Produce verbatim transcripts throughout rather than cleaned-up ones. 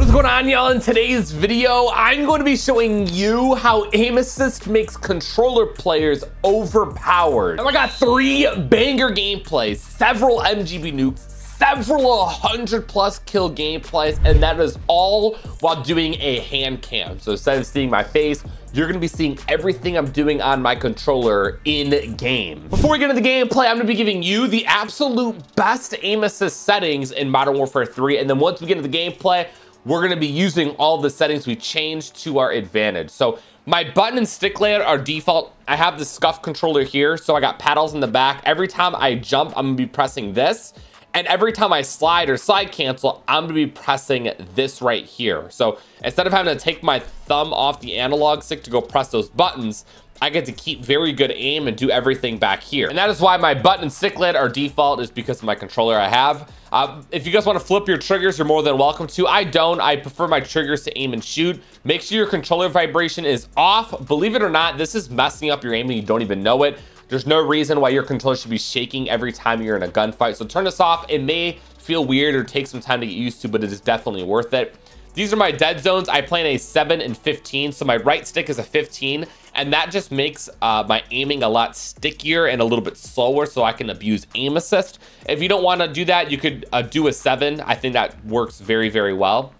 What's going on, y'all? In today's video, I'm going to be showing you how aim assist makes controller players overpowered. And I got three banger gameplays, several M G B nukes, several hundred plus kill gameplays, and that is all while doing a hand cam. So instead of seeing my face, you're gonna be seeing everything I'm doing on my controller in game. Before we get into the gameplay, I'm gonna be giving you the absolute best aim assist settings in Modern Warfare three, and then once we get into the gameplay, we're gonna be using all the settings we changed to our advantage. So my button and stick layout are default. I have the Scuf controller here, so I got paddles in the back. Every time I jump, I'm gonna be pressing this. And every time I slide or slide cancel, I'm gonna be pressing this right here. So instead of having to take my thumb off the analog stick to go press those buttons, I get to keep very good aim and do everything back here. And that is why my button and stick layout are default, is because of my controller I have. Uh, if you guys wanna flip your triggers, you're more than welcome to. I don't, I prefer my triggers to aim and shoot. Make sure your controller vibration is off. Believe it or not, this is messing up your aim and you don't even know it. There's no reason why your controller should be shaking every time you're in a gunfight. So turn this off. It may feel weird or take some time to get used to, but it is definitely worth it. These are my dead zones. I play in a seven and fifteen. So my right stick is a fifteen, and that just makes uh, my aiming a lot stickier and a little bit slower, so I can abuse aim assist. If you don't want to do that, you could uh, do a seven. I think that works very, very well.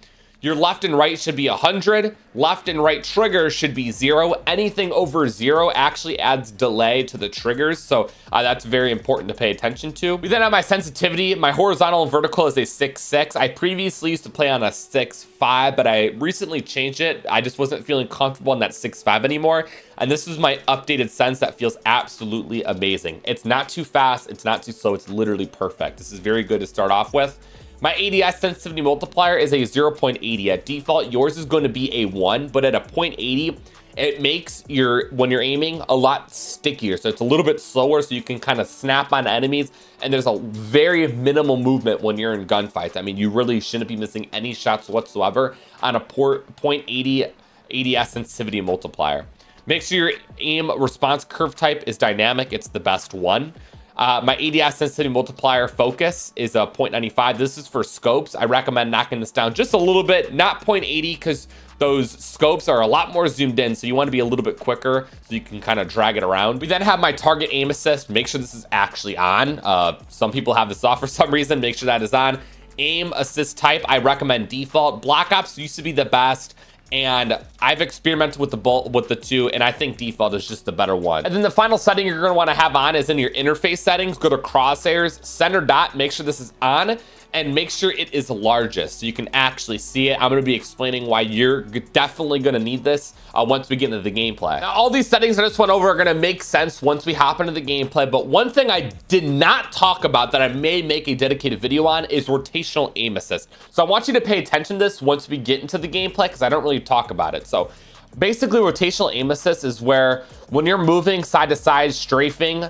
Your left and right should be one hundred. Left and right trigger should be zero. Anything over zero actually adds delay to the triggers. So uh, that's very important to pay attention to. We then have my sensitivity. My horizontal and vertical is a six six. I previously used to play on a six five, but I recently changed it. I just wasn't feeling comfortable in that six five anymore. And this is my updated sense that feels absolutely amazing. It's not too fast, it's not too slow, it's literally perfect. This is very good to start off with. My A D S sensitivity multiplier is a zero point eight zero at default. Yours is going to be a one, but at a zero point eight zero, it makes your, when you're aiming, a lot stickier. So it's a little bit slower, so you can kind of snap on enemies, and there's a very minimal movement when you're in gunfights. I mean, you really shouldn't be missing any shots whatsoever on a zero point eight zero A D S sensitivity multiplier. Make sure your aim response curve type is dynamic. It's the best one. Uh, my A D S sensitivity multiplier focus is a zero point nine five. This is for scopes. I recommend knocking this down just a little bit, not zero point eight zero, because those scopes are a lot more zoomed in. So you want to be a little bit quicker so you can kind of drag it around. We then have my target aim assist. Make sure this is actually on. Uh, some people have this off for some reason. Make sure that is on. Aim assist type, I recommend default. Black Ops used to be the best, and I've experimented with the bolt with the two, and I think default is just the better one. And then the final setting you're going to want to have on is in your interface settings. Go to crosshairs, center dot, make sure this is on, and make sure it is largest so you can actually see it. I'm going to be explaining why you're definitely going to need this uh, once we get into the gameplay. Now, all these settings I just went over are going to make sense once we hop into the gameplay, but one thing I did not talk about that I may make a dedicated video on is rotational aim assist. So I want you to pay attention to this once we get into the gameplay, because I don't really talk about it. So basically, rotational aim assist is where when you're moving side to side, strafing,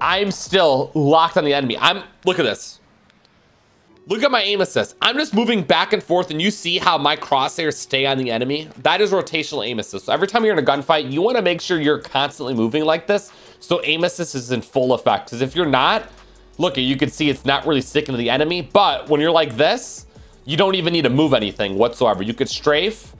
I'm still locked on the enemy. I'm, look at this. Look at my aim assist. I'm just moving back and forth, and you see how my crosshairs stay on the enemy. That is rotational aim assist. So every time you're in a gunfight, you want to make sure you're constantly moving like this, so aim assist is in full effect. Because if you're not, look, you can see it's not really sticking to the enemy. But when you're like this, you don't even need to move anything whatsoever. You could strafe,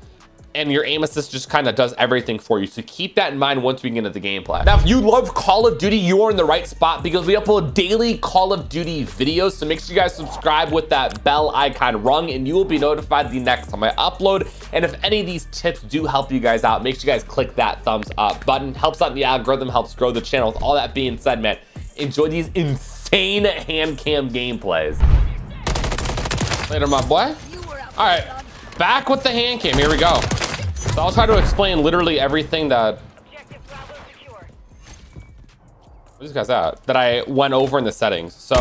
and your aim assist just kind of does everything for you. So keep that in mind once we get into the gameplay. Now, if you love Call of Duty, you are in the right spot, because we upload daily Call of Duty videos. So make sure you guys subscribe with that bell icon rung, and you will be notified the next time I upload. And if any of these tips do help you guys out, make sure you guys click that thumbs up button. Helps out the algorithm, helps grow the channel. With all that being said, man, enjoy these insane hand cam gameplays. Later, my boy. All right, back with the hand cam, here we go. So I'll try to explain literally everything that these guys at that I went over in the settings. So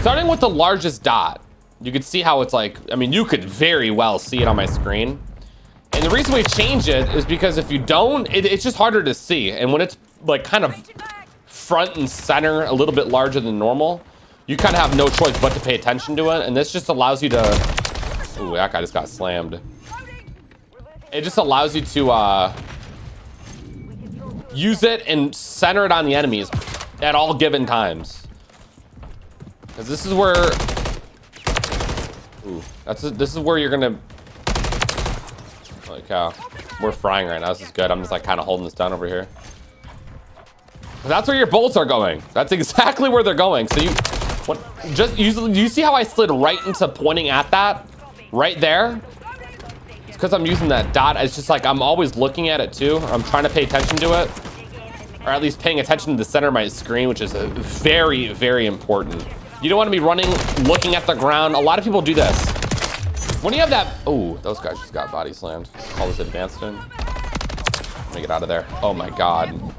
starting with the largest dot, you can see how it's like, I mean, you could very well see it on my screen. And the reason we change it is because if you don't, it, it's just harder to see. And when it's like kind of front and center, a little bit larger than normal, you kind of have no choice but to pay attention to it. And this just allows you to, ooh, that guy just got slammed. It just allows you to uh, use it and center it on the enemies at all given times. Because this is where, Ooh, that's a, this is where you're gonna. Holy cow, we're frying right now. This is good. I'm just like kind of holding this down over here. That's where your bolts are going. That's exactly where they're going. So you, what? Just you, you see how I slid right into pointing at that, right there? It's because I'm using that dot. It's just like I'm always looking at it too. I'm trying to pay attention to it, or at least paying attention to the center of my screen, which is very, very important. You don't want to be running, looking at the ground. A lot of people do this. When you have that, oh, those guys just got body slammed. All this advanced in. Let me get out of there. Oh my God.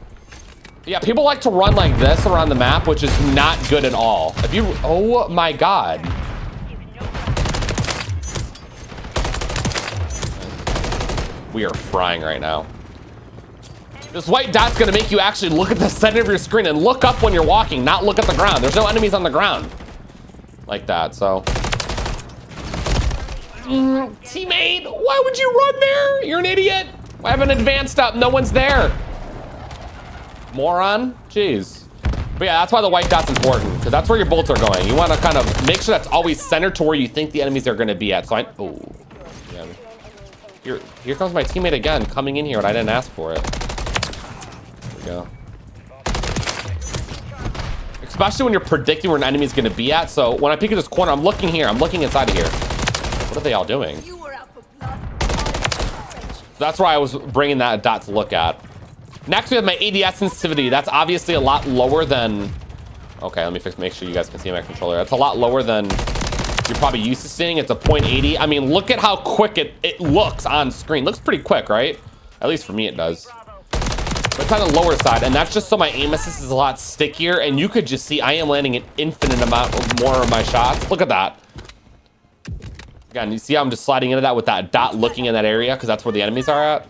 Yeah, people like to run like this around the map, which is not good at all. If you, oh my God. We are frying right now. This white dot's gonna make you actually look at the center of your screen and look up when you're walking, not look at the ground. There's no enemies on the ground like that, so. Mm, teammate, why would you run there? You're an idiot. I haven't advanced up, no one's there. Moron, jeez. But yeah, that's why the white dot's important, because that's where your bolts are going. You wanna kind of make sure that's always centered to where you think the enemies are gonna be at. So I, oh, yeah. Here, here comes my teammate again, coming in here, and I didn't ask for it. Go. Especially when you're predicting where an enemy is going to be at. So when I peek at this corner, I'm looking here. I'm looking inside of here. What are they all doing? That's where I was bringing that dot to look at. Next, we have my A D S sensitivity. That's obviously a lot lower than... Okay, let me fix. Make sure you guys can see my controller. That's a lot lower than you're probably used to seeing. It's a point eighty. I mean, look at how quick it, it looks on screen. Looks pretty quick, right? At least for me, it does. It's on the lower side, and that's just so my aim assist is a lot stickier, and you could just see I am landing an infinite amount of more of my shots. Look at that. Again, you see how I'm just sliding into that with that dot looking in that area, because that's where the enemies are at.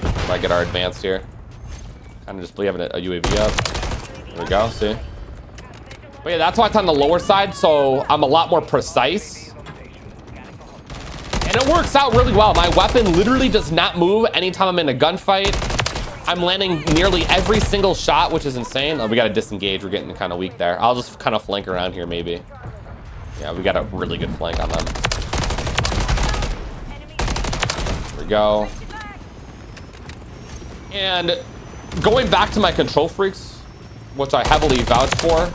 If I get our advance here. Kind of just having a U A V up. There we go, see? But yeah, that's why it's on the lower side, so I'm a lot more precise. And it works out really well. My weapon literally does not move anytime I'm in a gunfight. I'm landing nearly every single shot, which is insane. Oh, we got to disengage. We're getting kind of weak there. I'll just kind of flank around here, maybe. Yeah, we got a really good flank on them. There we go. And going back to my Control Freaks, which I heavily vouch for,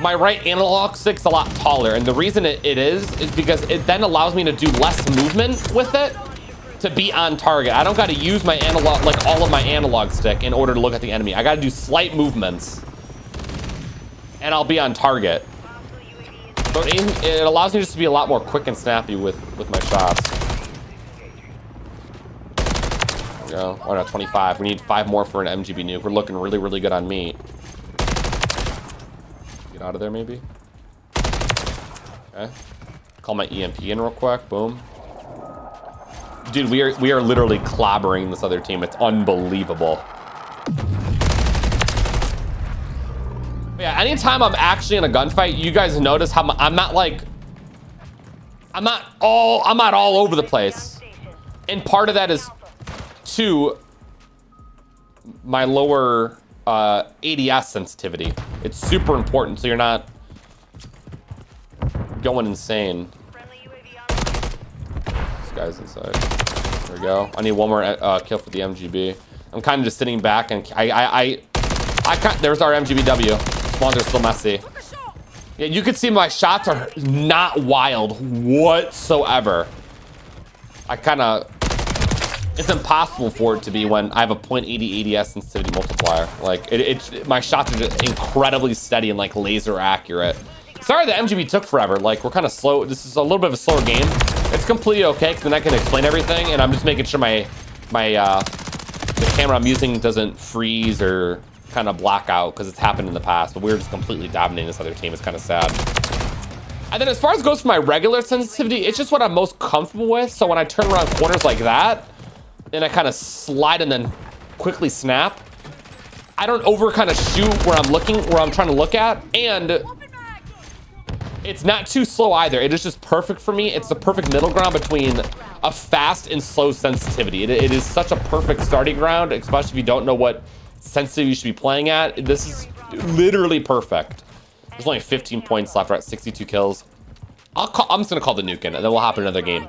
my right analog stick's a lot taller, and the reason it, it is is because it then allows me to do less movement with it to be on target. I don't got to use my analog, like all of my analog stick, in order to look at the enemy. I got to do slight movements, and I'll be on target. So it, it allows me just to be a lot more quick and snappy with with my shots. There we go. Oh no, twenty-five. We need five more for an M G B nuke. We're looking really, really good on me. Out of there, maybe. Okay. Call my E M P in real quick. Boom. Dude, we are we are literally clobbering this other team. It's unbelievable. But yeah. Anytime I'm actually in a gunfight, you guys notice how I'm not like. I'm not all. I'm not all over the place. And part of that is, to my lower. Uh, A D S sensitivity. It's super important so you're not going insane. This guy's inside. There we go. I need one more uh, kill for the M G B. I'm kind of just sitting back and I, I, I, I can't. There's our M G B W. Spawns are still messy. Yeah, you can see my shots are not wild whatsoever. I kind of. It's impossible for it to be when I have a point eighty A D S sensitivity multiplier. Like, it, it, my shots are just incredibly steady and, like, laser accurate. Sorry the M G B took forever. Like, we're kind of slow. This is a little bit of a slower game. It's completely okay, because then I can explain everything, and I'm just making sure my, my uh, the camera I'm using doesn't freeze or kind of block out, because it's happened in the past. But we were just completely dominating this other team. It's kind of sad. And then as far as goes for my regular sensitivity, it's just what I'm most comfortable with. So when I turn around corners like that, and I kind of slide and then quickly snap. I don't over kind of shoot where I'm looking, where I'm trying to look at. And it's not too slow either. It is just perfect for me. It's the perfect middle ground between a fast and slow sensitivity. It, it is such a perfect starting ground, especially if you don't know what sensitivity you should be playing at. This is literally perfect. There's only fifteen points left. We're at sixty-two kills. I'll call, I'm just going to call the nuke in, and then we'll hop in another game.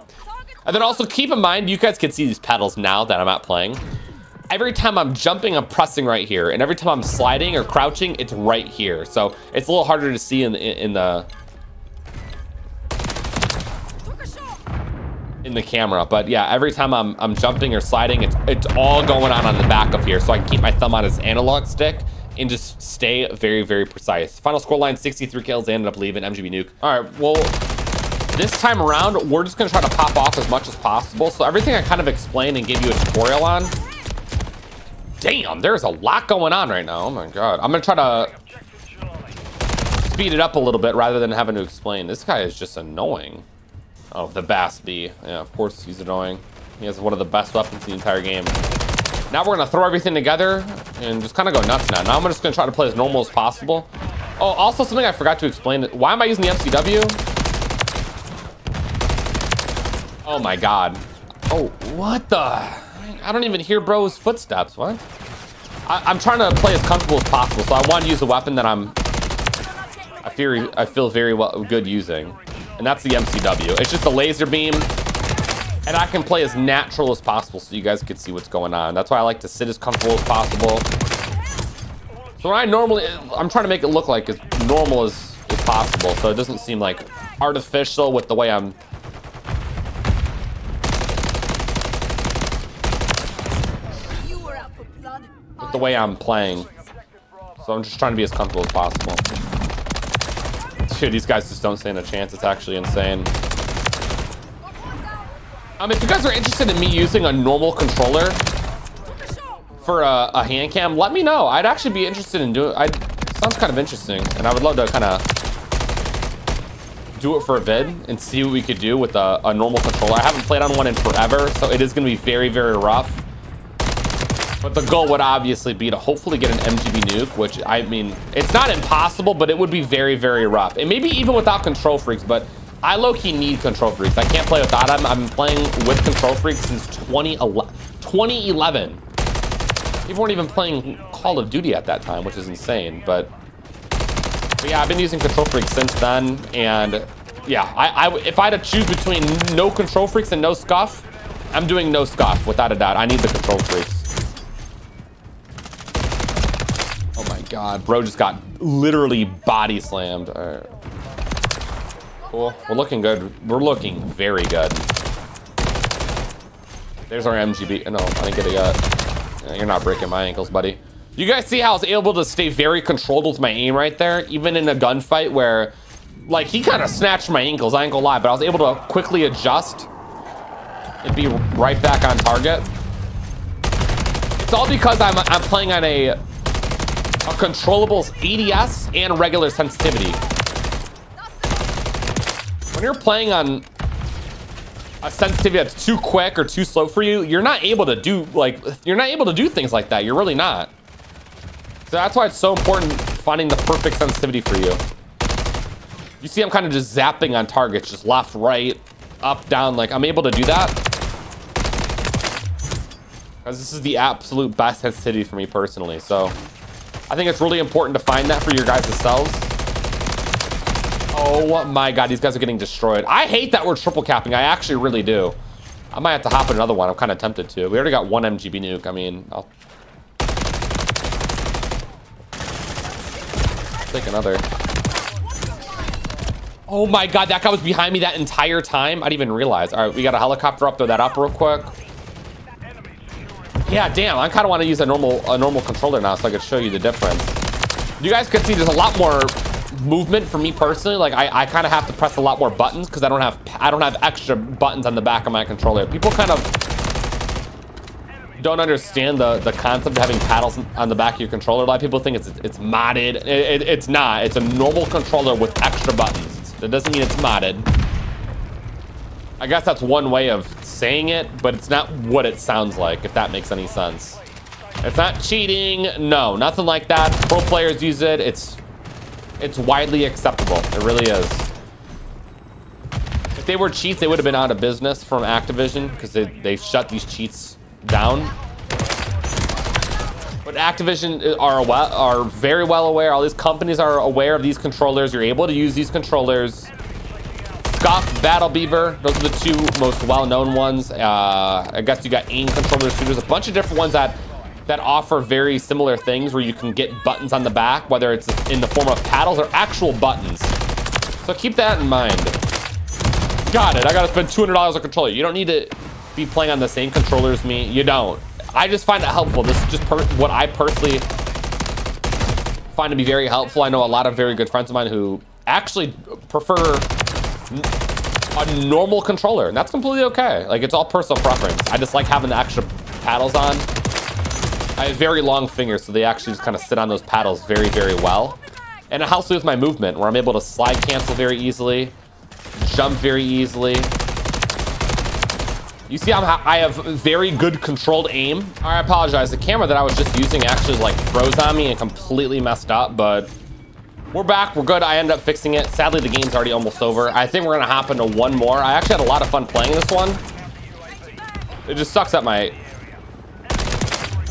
And then also keep in mind, you guys can see these pedals now that I'm not playing. Every time I'm jumping, I'm pressing right here. And every time I'm sliding or crouching, it's right here. So it's a little harder to see in the, in the, in the camera. But yeah, every time I'm, I'm jumping or sliding, it's, it's all going on on the back of here. So I can keep my thumb on his analog stick and just stay very, very precise. Final score line, sixty-three kills, ended up leaving M G B nuke. All right, well, this time around, we're just gonna try to pop off as much as possible. So everything I kind of explained and gave you a tutorial on. Damn, there's a lot going on right now. Oh my God. I'm gonna try to speed it up a little bit rather than having to explain. This guy is just annoying. Oh, the Bass B. Yeah, of course he's annoying. He has one of the best weapons in the entire game. Now we're gonna throw everything together and just kind of go nuts now. Now I'm just gonna try to play as normal as possible. Oh, also something I forgot to explain. Why am I using the M C W? Oh my God. Oh, what the? I don't even hear bro's footsteps, what? I, I'm trying to play as comfortable as possible, so I want to use a weapon that I'm, I feel, I feel very well, good using. And that's the M C W. It's just a laser beam. And I can play as natural as possible so you guys can see what's going on. That's why I like to sit as comfortable as possible. So when I normally, I'm trying to make it look like as normal as, as possible, so it doesn't seem like artificial with the way I'm. With the way I'm playing. So I'm just trying to be as comfortable as possible. Dude, these guys just don't stand a chance. It's actually insane. Um, if you guys are interested in me using a normal controller for a, a hand cam, let me know. I'd actually be interested in doing it. Sounds kind of interesting, and I would love to kind of do it for a vid and see what we could do with a, a normal controller. I haven't played on one in forever, so it is going to be very, very rough. But the goal would obviously be to hopefully get an M G B nuke, which, I mean, it's not impossible, but it would be very, very rough. And maybe even without Control Freaks, but I low-key need Control Freaks. I can't play without them. I've been playing with Control Freaks since twenty eleven. People weren't even playing Call of Duty at that time, which is insane. But, but yeah, I've been using Control Freaks since then. And yeah, I, I, if I had to choose between no Control Freaks and no Scuf, I'm doing no Scuf without a doubt. I need the Control Freaks. Oh my God, bro just got literally body slammed. All right. Cool. We're looking good. We're looking very good. There's our M G B. No, I didn't get it yet. You're not breaking my ankles, buddy. You guys see how I was able to stay very controlled with my aim right there? Even in a gunfight where, like, he kind of snatched my ankles. I ain't gonna lie, but I was able to quickly adjust and be right back on target. It's all because I'm, I'm playing on a, a controllable A D S and regular sensitivity. When you're playing on a sensitivity that's too quick or too slow for you, you're not able to do like you're not able to do things like that. You're really not. So that's why it's so important finding the perfect sensitivity for you. You see, I'm kind of just zapping on targets, just left, right, up, down. Like I'm able to do that because this is the absolute best sensitivity for me personally. So I think it's really important to find that for your guys' selves. Oh my God, these guys are getting destroyed. I hate that we're triple capping. I actually really do. I might have to hop in another one. I'm kind of tempted to. We already got one M G B nuke. I mean, I'll take another. Oh my God, that guy was behind me that entire time. I didn't even realize. All right, we got a helicopter up. Throw that up real quick. Yeah, damn. I kind of want to use a normal, a normal controller now so I could show you the difference. You guys could see there's a lot more movement for me personally. Like I, I kind of have to press a lot more buttons because I don't have I don't have extra buttons on the back of my controller. People kind of don't understand the the concept of having paddles on the back of your controller. A lot of people think it's it's modded. It, it, it's not. It's a normal controller with extra buttons. That doesn't mean it's modded. I guess that's one way of saying it, but it's not what it sounds like, if that makes any sense. It's not cheating. No, nothing like that. Pro players use it. It's It's widely acceptable. It really is. If they were cheats, they would have been out of business from Activision because they, they shut these cheats down. But But Activision are, are very well aware. All these companies are aware of these controllers. You're able to use these controllers. Scuf, Battle Beaver, those are the two most well-known ones. Uh, I guess you got aim controllers. There's a bunch of different ones that that offer very similar things where you can get buttons on the back, whether it's in the form of paddles or actual buttons. So keep that in mind. Got it. I got to spend two hundred dollars on a controller. You don't need to be playing on the same controller as me. You don't. I just find it helpful. This is just per what I personally find to be very helpful. I know a lot of very good friends of mine who actually prefer a normal controller, and that's completely okay. Like, it's all personal preference. I just like having the extra paddles on. I have very long fingers, so they actually just kind of sit on those paddles very, very well. And it helps me with my movement, where I'm able to slide cancel very easily, jump very easily. You see, I'm ha I have very good controlled aim. I apologize. The camera that I was just using actually like froze on me and completely messed up, but we're back. We're good. I ended up fixing it. Sadly, the game's already almost over. I think we're going to hop into one more. I actually had a lot of fun playing this one. It just sucks that my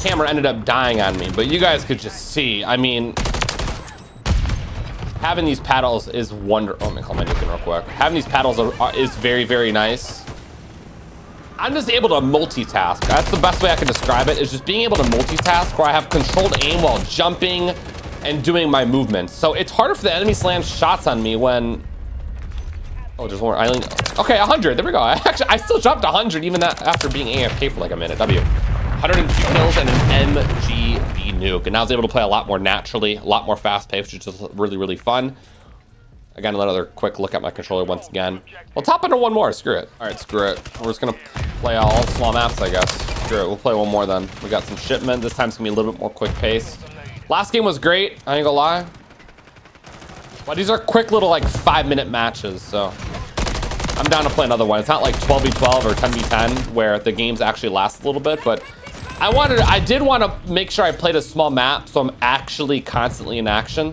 camera ended up dying on me, but you guys could just see. I mean, having these paddles is wonderful. Oh, let me call my Nukin real quick. Having these paddles are, are, is very, very nice. I'm just able to multitask. That's the best way I can describe it, is just being able to multitask where I have controlled aim while jumping and doing my movements. So it's harder for the enemy to land shots on me when... Oh, there's one more. I only... Okay, one hundred. There we go. I actually, I still dropped one hundred even that after being A F K for like a minute. W. one hundred two kills and an M G B nuke. And I was able to play a lot more naturally, a lot more fast-paced, which is really, really fun. I got another quick look at my controller once again. Let's hop into one more. Screw it. All right, screw it. We're just going to play all small maps, I guess. Screw it. We'll play one more then. We got some shipment. This time it's going to be a little bit more quick pace. Last game was great. I ain't going to lie. But these are quick little, like, five-minute matches. So I'm down to play another one. It's not like twelve v twelve or ten v ten where the games actually last a little bit. But I wanted, I did want to make sure I played a small map so I'm actually constantly in action.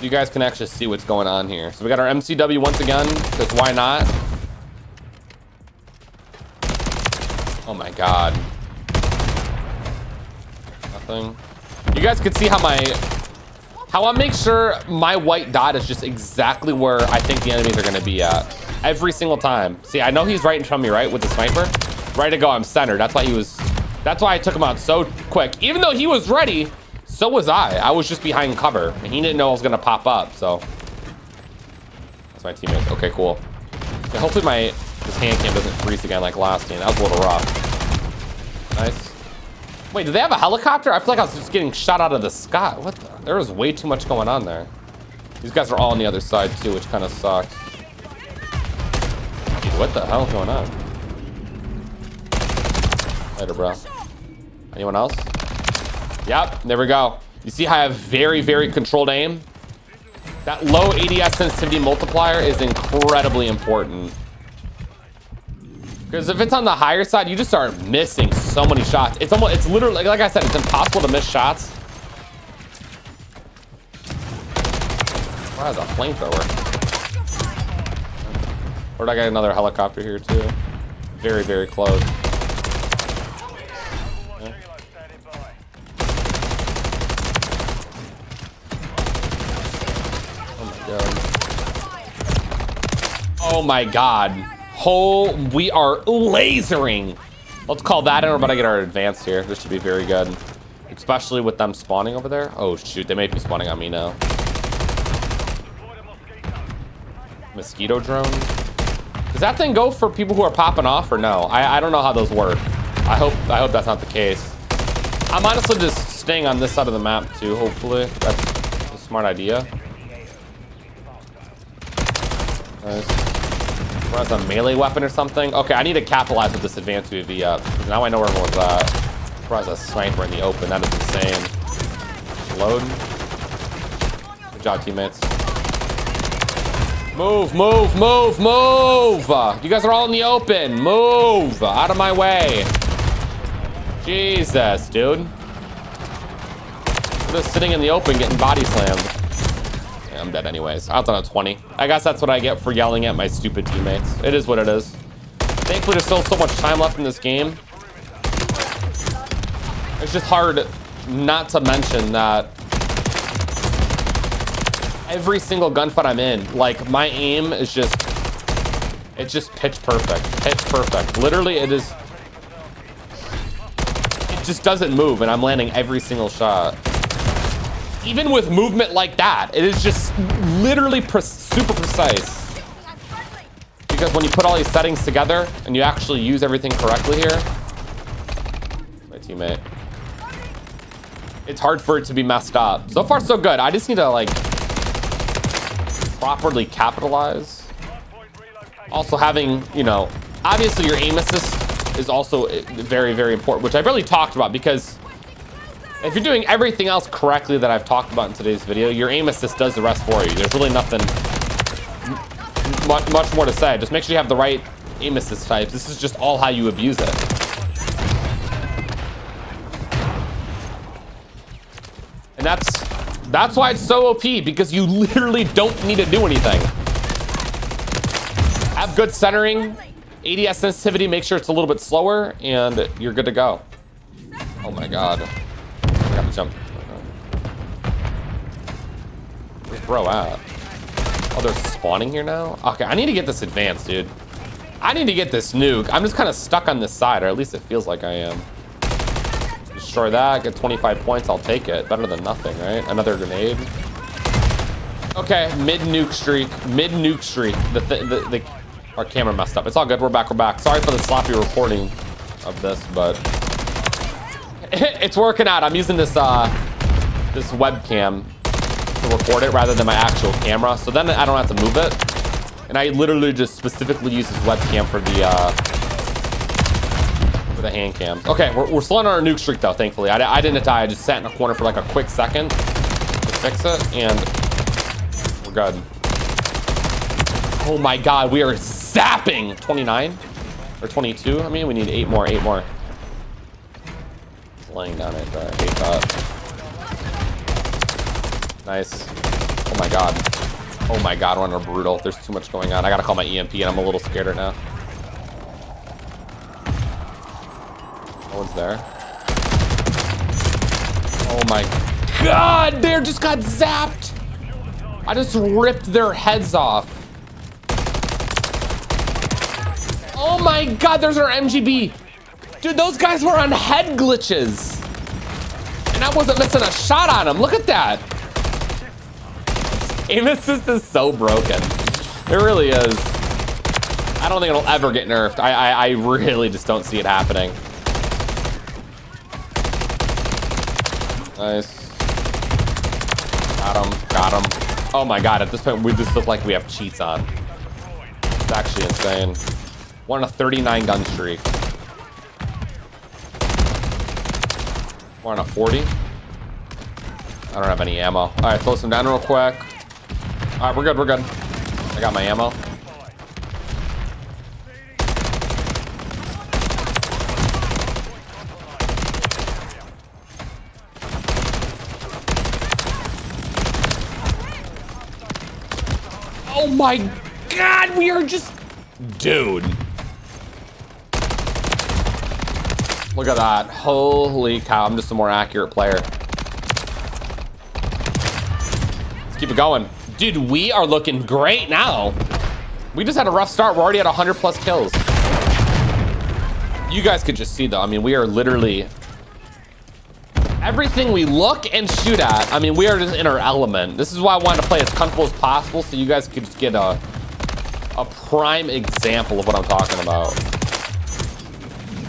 You guys can actually see what's going on here. So we got our M C W once again, because why not? Oh my god. Nothing. You guys can see how my, how I make sure my white dot is just exactly where I think the enemies are going to be at every single time. See, I know he's right in front of me, right, with the sniper. Right to go, I'm centered. That's why he was, that's why I took him out so quick. Even though he was ready, so was I. I was just behind cover, and he didn't know I was gonna pop up, so. That's my teammate. Okay, cool. Yeah, hopefully my this hand cam doesn't freeze again like last game. That was a little rough. Nice. Wait, do they have a helicopter? I feel like I was just getting shot out of the sky. What the? There was way too much going on there. These guys are all on the other side too, which kind of sucks. Dude, what the hell is going on? Later, bro. Anyone else? Yep, there we go. You see how I have very, very controlled aim? That low A D S sensitivity multiplier is incredibly important. Because if it's on the higher side, you just start missing so many shots. It's almost, it's literally, like I said, it's impossible to miss shots. Wow, that's a flamethrower. Or did I get another helicopter here too? Very, very close. Oh my god. Oh, we are lasering. Let's call that in. We're about to get our advance here. This should be very good. Especially with them spawning over there. Oh shoot, they may be spawning on me now. Mosquito drone. Does that thing go for people who are popping off or no? I, I don't know how those work. I hope I hope that's not the case. I'm honestly just staying on this side of the map too, hopefully. That's a smart idea. Nice. As a melee weapon or something. Okay, I need to capitalize with this advanced U A V up. Now I know where everyone's at. As a sniper in the open, that is insane. Load. Good job, teammates. Move, move, move, move! You guys are all in the open. Move! Out of my way. Jesus, dude. Just sitting in the open, getting body slammed. I'm dead anyways. I was on a twenty. I guess that's what I get for yelling at my stupid teammates. It is what it is. Thankfully, there's still so much time left in this game. It's just hard not to mention that every single gunfight I'm in, like, my aim is just, it's just pitch perfect, pitch perfect. Literally, it is, it just doesn't move, and I'm landing every single shot. Even with movement like that, it is just literally pre- super precise. Because when you put all these settings together and you actually use everything correctly here, my teammate, it's hard for it to be messed up. So far, so good. I just need to, like, properly capitalize. Also having, you know, obviously your aim assist is also very, very important, which I really talked about, because if you're doing everything else correctly that I've talked about in today's video, your aim assist does the rest for you. There's really nothing much, much more to say. Just make sure you have the right aim assist types. This is just all how you abuse it. And that's, that's why it's so O P, because you literally don't need to do anything. Have good centering, A D S sensitivity, make sure it's a little bit slower, and you're good to go. Oh my god. I gotta jump. Where's bro at? Oh, they're spawning here now? Okay, I need to get this advanced, dude. I need to get this nuke. I'm just kind of stuck on this side, or at least it feels like I am. Destroy that, get twenty-five points, I'll take it. Better than nothing, right? Another grenade. Okay, mid-nuke streak, mid-nuke streak. The, th the, the Our camera messed up. It's all good, we're back, we're back. Sorry for the sloppy reporting of this, but it's working out. I'm using this uh, this webcam to record it rather than my actual camera, so then I don't have to move it. And I literally just specifically use this webcam for the uh, for the hand cams. Okay, we're, we're slowing on our nuke streak though, thankfully. I, I didn't die, I just sat in a corner for like a quick second to fix it, and good. Oh my god, we are zapping. twenty-nine or twenty-two. I mean, we need eight more, eight more. It's laying down it, but I hate that. Nice. Oh my god. Oh my god, we're under brutal. There's too much going on. I gotta call my E M P, and I'm a little scared right now. No one's there. Oh my god, they just got zapped. I just ripped their heads off. Oh my god, there's our M G B. Dude, those guys were on head glitches. And I wasn't missing a shot on them. Look at that. Aim assist is so broken. It really is. I don't think it'll ever get nerfed. I, I, I really just don't see it happening. Nice. Got him, got him. Oh my god, at this point, we just look like we have cheats on. It's actually insane. We're on a thirty-nine gun streak. We're on a forty. I don't have any ammo. All right, close them down real quick. All right, we're good, we're good. I got my ammo. Oh my god, we are just, dude. Look at that, holy cow, I'm just a more accurate player. Let's keep it going. Dude, we are looking great now. We just had a rough start, we're already at one hundred plus kills. You guys could just see though, I mean, we are literally, everything we look and shoot at, I mean, we are just in our element. This is why I wanted to play as comfortable as possible so you guys could just get a, a prime example of what I'm talking about.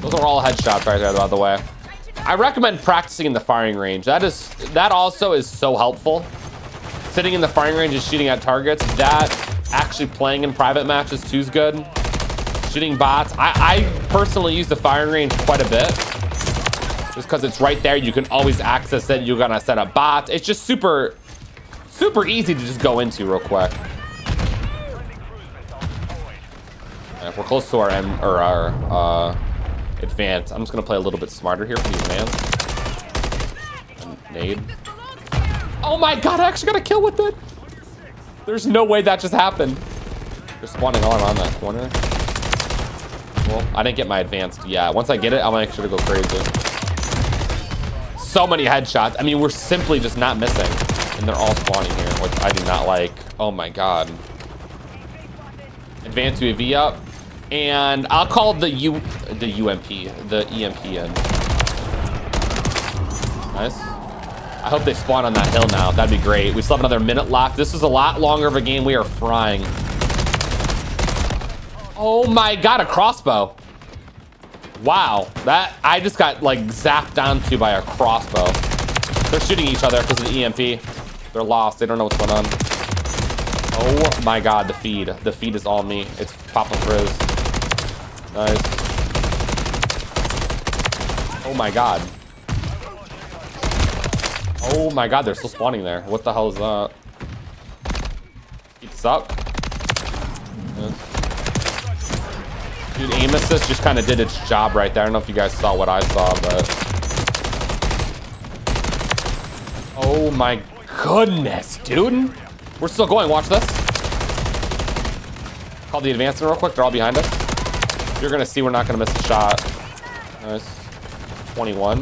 Those are all headshots right there, by the way. I recommend practicing in the firing range. That is, that also is so helpful. Sitting in the firing range and shooting at targets, that actually playing in private matches too is good. Shooting bots, I, I personally use the firing range quite a bit. Just because it's right there, you can always access it. You're gonna set up bots. It's just super, super easy to just go into real quick. Right, we're close to our M or our uh, advance. I'm just gonna play a little bit smarter here for the advance. Nade. Oh my god! I actually got a kill with it. There's no way that just happened. They're spawning all around that corner. Well, I didn't get my advanced. Yeah, once I get it, I'm gonna actually go crazy. so many headshots. I mean, we're simply just not missing. And they're all spawning here, which I do not like. Oh my God. Advanced U A V up. And I'll call the U, the U M P, the E M P in. Nice. I hope they spawn on that hill now. That'd be great. We still have another minute left. This is a lot longer of a game. We are frying. Oh my God, a crossbow. Wow, that, I just got like zapped onto by a crossbow. They're shooting each other because of the E M P. They're lost, they don't know what's going on. Oh my God, the feed. The feed is all me. It's Papa Frizz. Nice. Oh my God. Oh my God, they're still spawning there. What the hell is that? Keep this up. Yes. Dude, aim assist just kind of did its job right there. I don't know if you guys saw what I saw, but... Oh my goodness, dude. We're still going. Watch this. Call the advance in real quick. They're all behind us. You're going to see we're not going to miss a shot. Nice. twenty-one.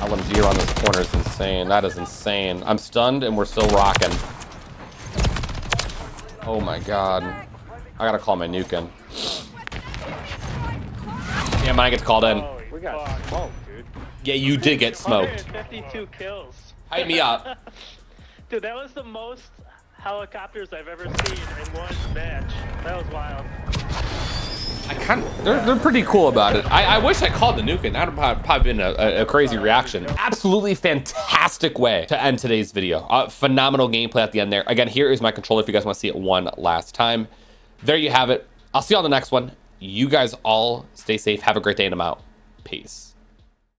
L M G around this corner is insane. That is insane. I'm stunned, and we're still rocking. Oh my God. I gotta call my nuke in. Yeah, mine gets called in. We got smoked, dude. Yeah, you did get smoked. fifty-two kills. Hype me up. Dude, that was the most helicopters I've ever seen in one match. That was wild. I kind of, they're, they're pretty cool about it. I, I wish I called the nuke in. That would have probably been a, a crazy reaction. Absolutely fantastic way to end today's video. Uh, phenomenal gameplay at the end there. Again, here is my controller if you guys want to see it one last time. There you have it. I'll see you on the next one. You guys all stay safe. Have a great day, and I'm out. Peace.